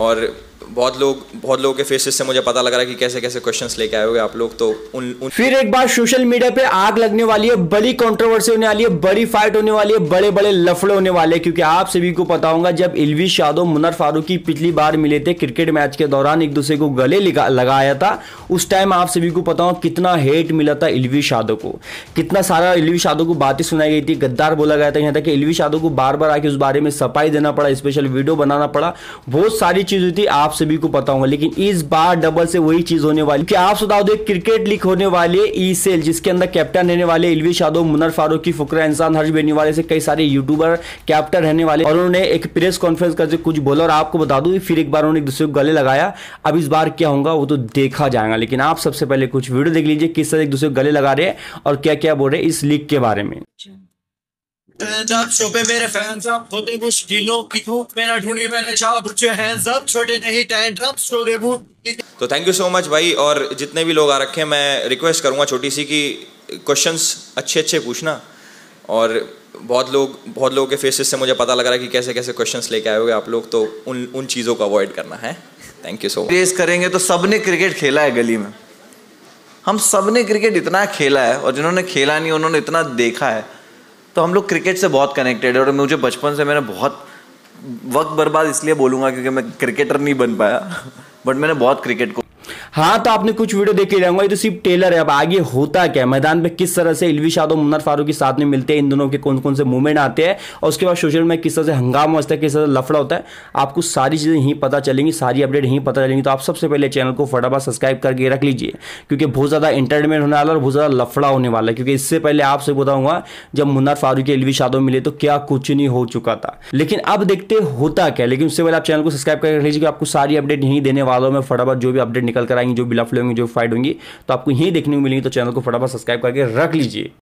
और बहुत लोगों के फेसेस से मुझे पता लग रहा है कि कैसे कैसे क्वेश्चंस लेके आए होंगे आप लोग। तो फिर एक बार सोशल मीडिया पे आग लगने वाली है, बड़ी कंट्रोवर्सी होने वाली है, बड़ी फाइट होने वाली है, बड़े बड़े लफड़े होने वाले हैं। क्योंकि आप सभी को पता होगा जब एल्विश यादव मुनव्वर फारूकी पिछली बार मिले थे क्रिकेट मैच के दौरान, एक दूसरे को गले लगाया था, उस टाइम आप सभी को पता होगा कितना हेट मिला था एल्विश यादव को, कितना सारा एल्विश यादव को बातें सुनाई गई थी, गद्दार बोला गया था। यहाँ तक एल्विश यादव को बार बार आके उस बारे में सफाई देना पड़ा, स्पेशल वीडियो बनाना पड़ा, बहुत सारी चीज हुई थी, आप सभी को पता होगा। लेकिन इस बार डबल से वही चीज होने वाली कि आप सुधाओ दे क्रिकेट लीग होने वाली है ECL, जिसके अंदर कैप्टन रहने वाले एल्विश यादव, मुनव्वर फारूकी, फुकरा इंसान, हर्ष बेनीवाल से कई सारे यूट्यूबर कैप्टन रहने वाले। और उन्होंने एक प्रेस कॉन्फ्रेंस करके कुछ बोला और आपको बता दूं फिर एक बार उन्होंने एक दूसरे को गले लगाया। अब इस बार क्या होगा वो तो देखा जाएगा, लेकिन आप सबसे पहले कुछ वीडियो देख लीजिए किस तरह एक दूसरे को गले लगा रहे हैं और क्या क्या बोल रहे हैं इस लीग के बारे में। मेरे फैंस आप छोटे मुश्किलों की मेरा ढूंढी मैंने छोटे नहीं तो थैंक यू सो मच भाई। और जितने भी लोग आ रखे हैं मैं रिक्वेस्ट करूंगा छोटी सी कि क्वेश्चंस अच्छे अच्छे पूछना। और बहुत लोगों के फेसेस से मुझे पता लग रहा है कि कैसे कैसे क्वेश्चंस लेके आए होंगे आप लोग। तो उन चीज़ों को अवॉइड करना है। Thank you so much. Race करेंगे तो सबने क्रिकेट खेला है, गली में हम सबने क्रिकेट इतना खेला है और जिन्होंने खेला नहीं उन्होंने इतना देखा है। तो हम लोग क्रिकेट से बहुत कनेक्टेड है और मुझे बचपन से, मैंने बहुत वक्त बर्बाद इसलिए बोलूँगा क्योंकि मैं क्रिकेटर नहीं बन पाया बट मैंने बहुत क्रिकेट को। हाँ तो आपने कुछ वीडियो देखे जाऊंगा, ये तो सिर्फ टेलर है। अब आगे होता क्या मैदान पे, किस तरह से एल्विश यादव मुनव्वर फारूकी साथ में मिलते हैं, इन दोनों के कौन कौन से मूवमेंट आते हैं और उसके बाद सोशल में किस तरह से हंगामा होता है, किस तरह से लफड़ा होता है, आपको सारी चीज़ें यहीं पता चलेंगी, सारी अपडेट यहीं पता चलेंगी। तो आप सबसे पहले चैनल को फटाफट सब्सक्राइब करके रख लीजिए क्योंकि बहुत ज़्यादा एंटरटेनमेंट होने वाला है और बहुत ज़्यादा लफड़ा होने वाला है। क्योंकि इससे पहले आपसे बताऊंगा जब मुनव्वर फारूकी एल्विश यादव मिले तो क्या कुछ नहीं हो चुका था, लेकिन अब देखते होता क्या। लेकिन उससे पहले आप चैनल को सब्सक्राइब करके रख लीजिए, आपको सारी अपडेट यहीं देने वाला हूँ मैं। फटाफट जो भी अपडेट निकल कर आएंगी, जो भी लफड़े होंगे, जो फाइट होंगी, तो आपको यहीं देखने को मिलेंगी। तो चैनल को फटाफट सब्सक्राइब करके रख लीजिए।